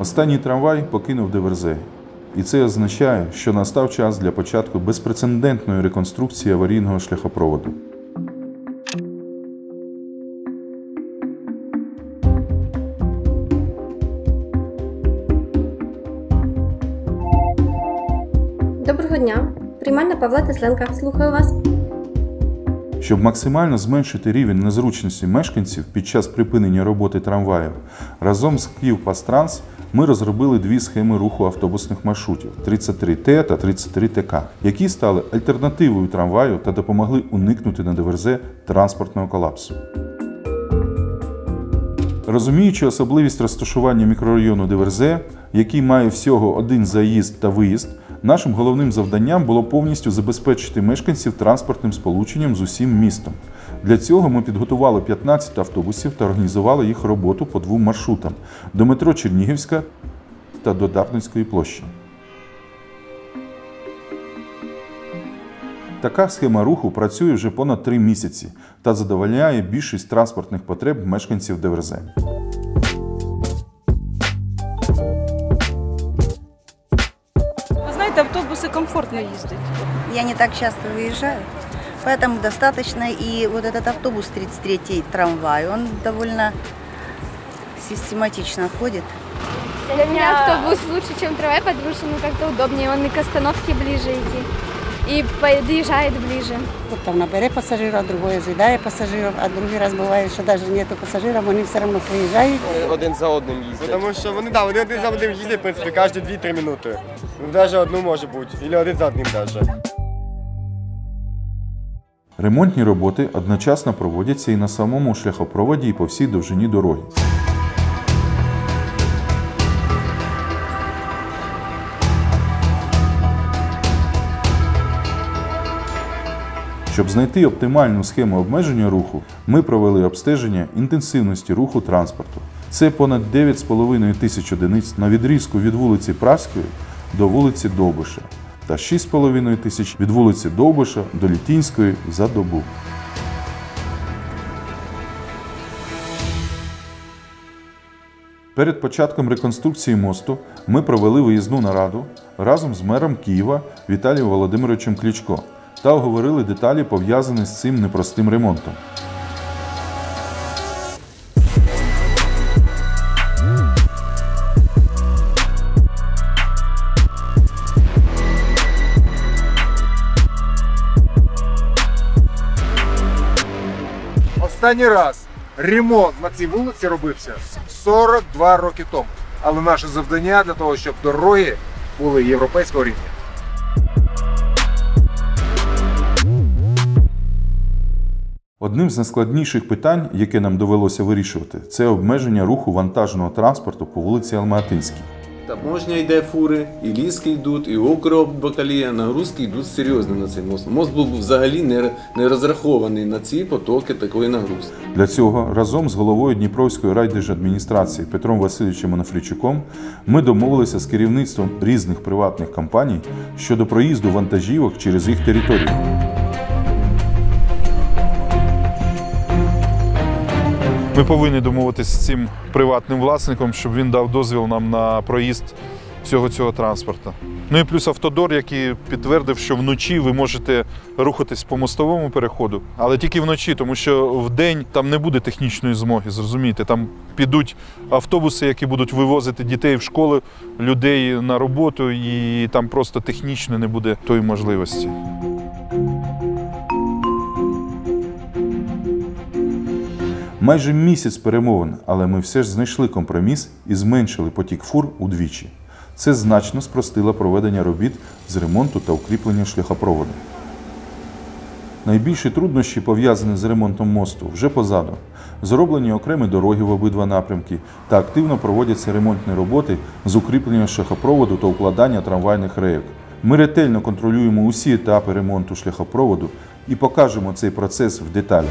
Останній трамвай покинув ДВРЗ. І це означає, що настав час для початку безпрецедентної реконструкції аварійного шляхопроводу. Доброго дня. Приймальна Павла Тесленка. Слухаю вас. Щоб максимально зменшити рівень незручності мешканців під час припинення роботи трамваїв, разом з Київпастранс ми розробили дві схеми руху автобусних маршрутів – 33Т та 33ТК, які стали альтернативою трамваю та допомогли уникнути на ДВРЗ транспортного колапсу. Розуміючи особливість розташування мікрорайону ДВРЗ, який має всього один заїзд та виїзд, нашим головним завданням було повністю забезпечити мешканців транспортним сполученням з усім містом. Для цього ми підготували 15 автобусів та організували їх роботу по двом маршрутам – до метро Чернігівська та до Дарненської площі. Така схема руху працює вже понад 3 місяці та задовольняє більшість транспортних потреб мешканців ДВРЗ. Автобусы комфортно ездить. Я не так часто выезжаю, поэтому достаточно. И вот этот автобус 33-й трамвай, он довольно систематично ходит. Для меня автобус лучше, чем трамвай, потому что ему как-то удобнее, он и к остановке ближе идти, и подъезжает ближе. Вот там набери пассажиров, другой ожидая пассажиров, а другой раз бывает, что даже нету пассажиров, они все равно приезжают. Один за одним ездят. Потому что они один за одним ездят, в принципе, каждые 2-3 минуты. Навіть одну може бути, або один за одним навіть. Ремонтні роботи одночасно проводяться і на самому шляхопроводі, і по всій довжині дороги. Щоб знайти оптимальну схему обмеження руху, ми провели обстеження інтенсивності руху транспорту. Це понад 9,5 тисяч одиниць на відрізку від вулиці Праської до вулиці Довбиша та 6,5 тисяч від вулиці Довбиша до Літінської за добу. Перед початком реконструкції мосту ми провели виїзну нараду разом з мером Києва Віталієм Володимировичем Кличко та обговорили деталі, пов'язані з цим непростим ремонтом. Останній раз ремонт на цій вулиці робився 42 роки тому. Але наше завдання для того, щоб дороги були європейського рівня. Одним з найскладніших питань, яке нам довелося вирішувати, це обмеження руху вантажного транспорту по вулиці Алма-Атинській. Таможня йде фури, і ліски йдуть, і окропбакалія, нагрузки йдуть серйозні на цей мост. Мост був взагалі не розрахований на ці потоки такої нагрузки. Для цього разом з головою Дніпровської райдержадміністрації Петром Васильовичем Онуфрійчуком ми домовилися з керівництвом різних приватних компаній щодо проїзду вантажівок через їх територію. Ми повинні домовитися з цим приватним власником, щоб він дав дозвіл нам на проїзд всього цього транспорту. Ну і плюс Автодор, який підтвердив, що вночі ви можете рухатись по мостовому переходу, але тільки вночі, тому що вдень там не буде технічної змоги, зрозумієте. Там підуть автобуси, які будуть вивозити дітей в школи, людей на роботу, і там просто технічно не буде тої можливості. Майже місяць перемовин, але ми все ж знайшли компроміс і зменшили потік фур удвічі. Це значно спростило проведення робіт з ремонту та укріплення шляхопроводу. Найбільші труднощі, пов'язані з ремонтом мосту, вже позаду. Зроблені окремі дороги в обидва напрямки та активно проводяться ремонтні роботи з укріплення шляхопроводу та укладання трамвайних рейок. Ми ретельно контролюємо усі етапи ремонту шляхопроводу і покажемо цей процес в деталях.